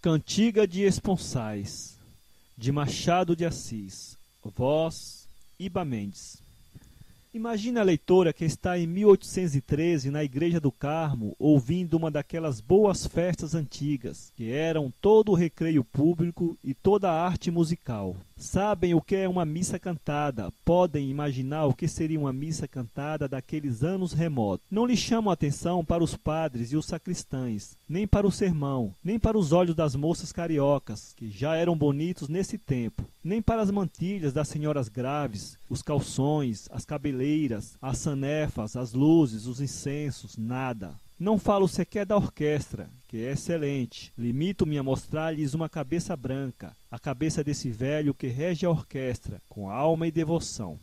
Cantiga de Esponsais, de Machado de Assis, voz Iba Mendes. Imagina a leitora que está em 1813 na Igreja do Carmo, ouvindo uma daquelas boas festas antigas, que eram todo o recreio público e toda a arte musical. Sabem o que é uma missa cantada, podem imaginar o que seria uma missa cantada daqueles anos remotos. Não lhe chamam atenção para os padres e os sacristães, nem para o sermão, nem para os olhos das moças cariocas, que já eram bonitos nesse tempo, nem para as mantilhas das senhoras graves, os calções, as cabeleiras, as sanefas, as luzes, os incensos, nada. Não falo sequer da orquestra, que é excelente. Limito-me a mostrar-lhes uma cabeça branca, a cabeça desse velho que rege a orquestra, com alma e devoção.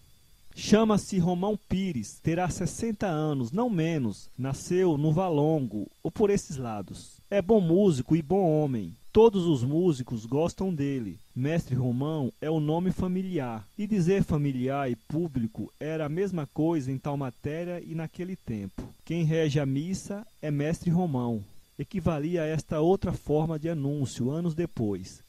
Chama-se Romão Pires, terá 60 anos, não menos. Nasceu no Valongo, ou por esses lados. É bom músico e bom homem. Todos os músicos gostam dele. Mestre Romão é o nome familiar, e dizer familiar e público era a mesma coisa em tal matéria e naquele tempo. Quem rege a missa é Mestre Romão. Equivalia a esta outra forma de anúncio anos depois.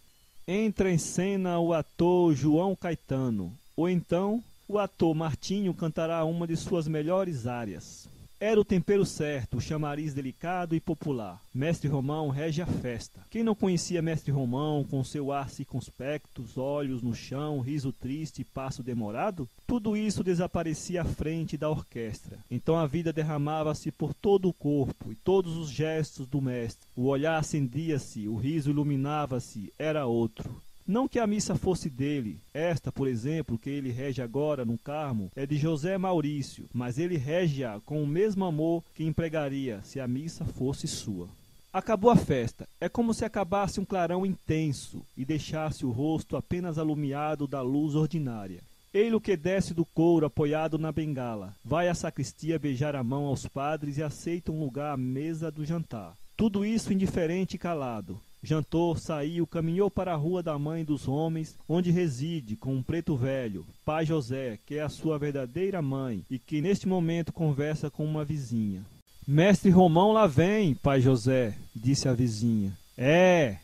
Entra em cena o ator João Caetano, ou então... o ator Martinho cantará uma de suas melhores áreas. Era o tempero certo, o chamariz delicado e popular. Mestre Romão rege a festa. Quem não conhecia Mestre Romão, com seu ar circunspecto, olhos no chão, riso triste e passo demorado? Tudo isso desaparecia à frente da orquestra. Então a vida derramava-se por todo o corpo e todos os gestos do mestre. O olhar acendia-se, o riso iluminava-se, era outro. Não que a missa fosse dele. Esta, por exemplo, que ele rege agora no Carmo, é de José Maurício, mas ele rege-a com o mesmo amor que empregaria se a missa fosse sua. Acabou a festa. É como se acabasse um clarão intenso e deixasse o rosto apenas alumiado da luz ordinária. Ele o que desce do couro apoiado na bengala, vai à sacristia beijar a mão aos padres e aceita um lugar à mesa do jantar. Tudo isso indiferente e calado. Jantou, saiu, caminhou para a rua da mãe dos homens, onde reside com um preto velho, Pai José, que é a sua verdadeira mãe e que neste momento conversa com uma vizinha. Mestre Romão lá vem, Pai José, disse a vizinha. É,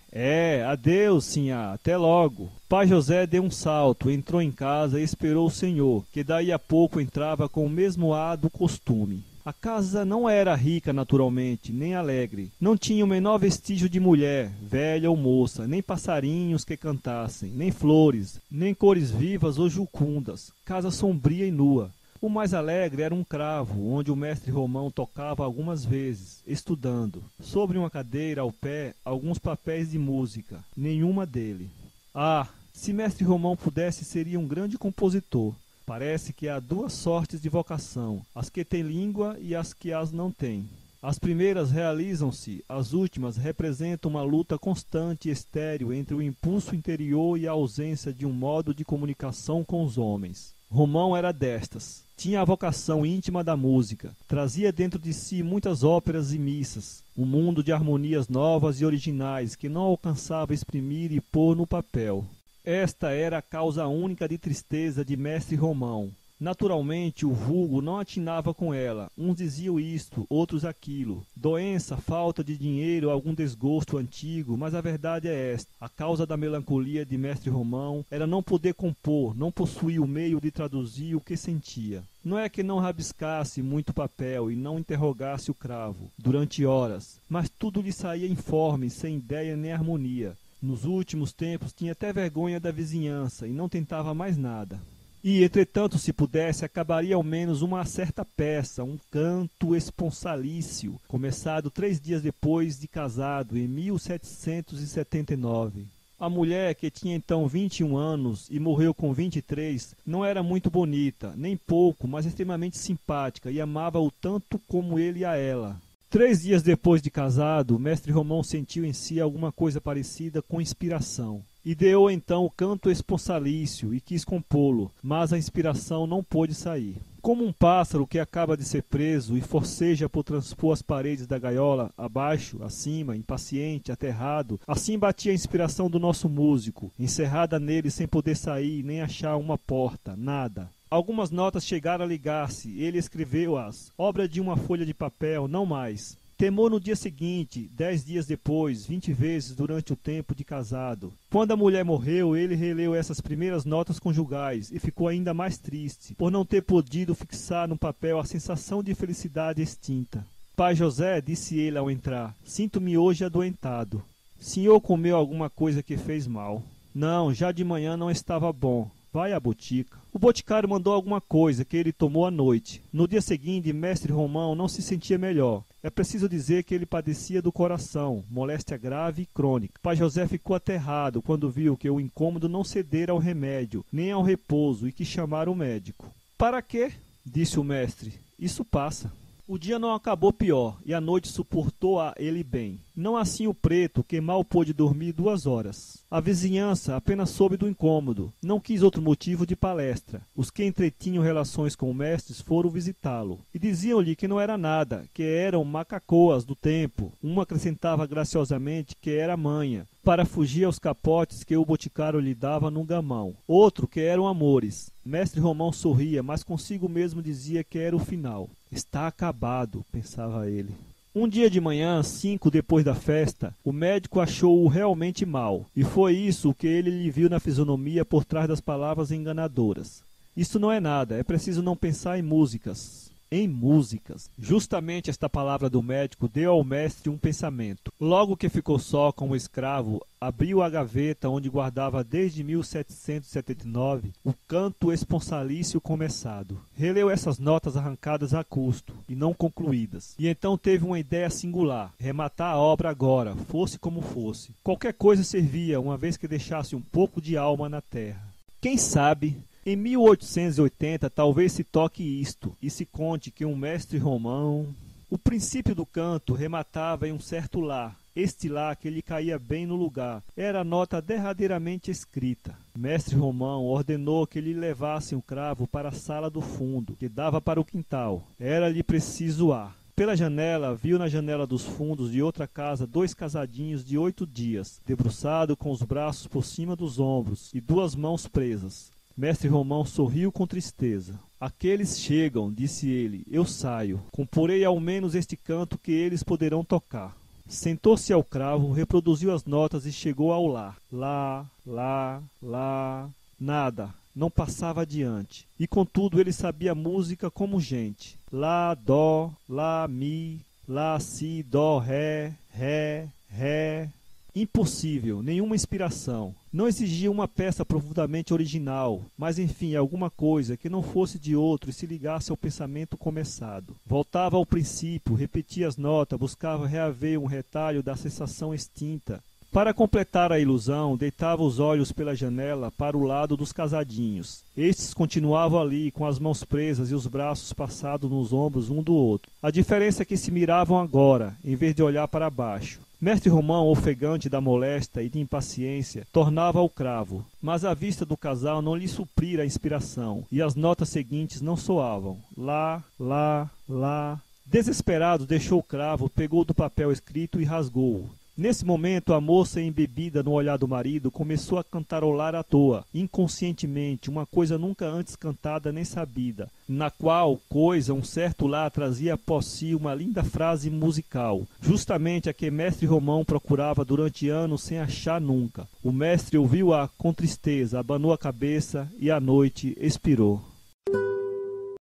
adeus, sinhá, até logo. Pai José deu um salto, entrou em casa e esperou o senhor, que daí a pouco entrava com o mesmo ar do costume. A casa não era rica naturalmente, nem alegre. Não tinha o menor vestígio de mulher, velha ou moça, nem passarinhos que cantassem, nem flores, nem cores vivas ou jucundas. Casa sombria e nua. O mais alegre era um cravo, onde o mestre Romão tocava algumas vezes, estudando. Sobre uma cadeira ao pé, alguns papéis de música, nenhuma dele. Ah, se mestre Romão pudesse, seria um grande compositor. Parece que há duas sortes de vocação, as que têm língua e as que as não têm. As primeiras realizam-se, as últimas representam uma luta constante e estéril entre o impulso interior e a ausência de um modo de comunicação com os homens. Romão era destas. Tinha a vocação íntima da música. Trazia dentro de si muitas óperas e missas, um mundo de harmonias novas e originais que não alcançava exprimir e pôr no papel. Esta era a causa única de tristeza de mestre Romão. Naturalmente, o vulgo não atinava com ela. Uns diziam isto, outros aquilo. Doença, falta de dinheiro, algum desgosto antigo, mas a verdade é esta. A causa da melancolia de mestre Romão era não poder compor, não possuir o meio de traduzir o que sentia. Não é que não rabiscasse muito papel e não interrogasse o cravo durante horas, mas tudo lhe saía informe, sem ideia nem harmonia. Nos últimos tempos tinha até vergonha da vizinhança e não tentava mais nada. E, entretanto, se pudesse, acabaria ao menos uma certa peça, um canto esponsalício, começado 3 dias depois de casado, em 1779. A mulher, que tinha então 21 anos e morreu com 23, não era muito bonita, nem pouco, mas extremamente simpática e amava-o tanto como ele a ela. 3 dias depois de casado, mestre Romão sentiu em si alguma coisa parecida com inspiração. Ideou então o canto esponsalício e quis compô-lo, mas a inspiração não pôde sair. Como um pássaro que acaba de ser preso e forceja por transpor as paredes da gaiola, abaixo, acima, impaciente, aterrado, assim batia a inspiração do nosso músico, encerrada nele sem poder sair nem achar uma porta, nada. Algumas notas chegaram a ligar-se, ele escreveu-as, obra de uma folha de papel, não mais. Temou no dia seguinte, 10 dias depois, 20 vezes durante o tempo de casado. Quando a mulher morreu, ele releu essas primeiras notas conjugais e ficou ainda mais triste, por não ter podido fixar no papel a sensação de felicidade extinta. Pai José, disse ele ao entrar, sinto-me hoje adoentado. Senhor comeu alguma coisa que fez mal. Não, já de manhã não estava bom. Vai à botica. O boticário mandou alguma coisa que ele tomou à noite. No dia seguinte, mestre Romão não se sentia melhor. É preciso dizer que ele padecia do coração, moléstia grave e crônica. Pai José ficou aterrado quando viu que o incômodo não cedera ao remédio, nem ao repouso, e que chamara o médico. Para quê? Disse o mestre. Isso passa. O dia não acabou pior, e a noite suportou-a ele bem. Não assim o preto, que mal pôde dormir 2 horas. A vizinhança apenas soube do incômodo. Não quis outro motivo de palestra. Os que entretinham relações com o mestre foram visitá-lo, e diziam-lhe que não era nada, que eram macacoas do tempo. Uma acrescentava graciosamente que era manha, para fugir aos capotes que o boticário lhe dava num gamão. Outro que eram amores. Mestre Romão sorria, mas consigo mesmo dizia que era o final. Está acabado, pensava ele. Um dia de manhã, 5 depois da festa, o médico achou-o realmente mal, e foi isso o que ele lhe viu na fisionomia por trás das palavras enganadoras. Isso não é nada, é preciso não pensar em músicas. Em músicas. Justamente esta palavra do médico deu ao mestre um pensamento. Logo que ficou só com o escravo, abriu a gaveta onde guardava desde 1779 o canto esponsalício começado. Releu essas notas arrancadas a custo e não concluídas. E então teve uma ideia singular. Rematar a obra agora, fosse como fosse. Qualquer coisa servia, uma vez que deixasse um pouco de alma na terra. Quem sabe... Em 1880 talvez se toque isto, e se conte que um mestre Romão... O princípio do canto rematava em um certo lá, este lá que lhe caía bem no lugar, era a nota derradeiramente escrita. Mestre Romão ordenou que lhe levassem o cravo para a sala do fundo, que dava para o quintal. Era-lhe preciso ar. Pela janela, viu na janela dos fundos de outra casa 2 casadinhos de 8 dias, debruçado com os braços por cima dos ombros e 2 mãos presas. Mestre Romão sorriu com tristeza. Aqueles chegam, disse ele, eu saio. Comporei ao menos este canto que eles poderão tocar. Sentou-se ao cravo, reproduziu as notas e chegou ao lá. Lá, lá, lá. Nada, não passava adiante. E contudo ele sabia música como gente. Lá, dó, lá, mi, lá, si, dó, ré, ré, ré. Impossível, nenhuma inspiração. Não exigia uma peça profundamente original, mas enfim, alguma coisa que não fosse de outro e se ligasse ao pensamento começado. Voltava ao princípio, repetia as notas, buscava reaver um retalho da sensação extinta. Para completar a ilusão, deitava os olhos pela janela para o lado dos casadinhos. Estes continuavam ali, com as mãos presas e os braços passados nos ombros um do outro. A diferença é que se miravam agora, em vez de olhar para baixo. Mestre Romão, ofegante da moléstia e de impaciência, tornava ao cravo, mas a vista do casal não lhe suprira a inspiração, e as notas seguintes não soavam. Lá, lá, lá. Desesperado, deixou o cravo, pegou do papel escrito e rasgou-o. Nesse momento, a moça, embebida no olhar do marido, começou a cantarolar à toa, inconscientemente, uma coisa nunca antes cantada nem sabida, na qual coisa um certo lá trazia após si uma linda frase musical, justamente a que mestre Romão procurava durante anos sem achar nunca. O mestre ouviu-a com tristeza, abanou a cabeça e à noite expirou.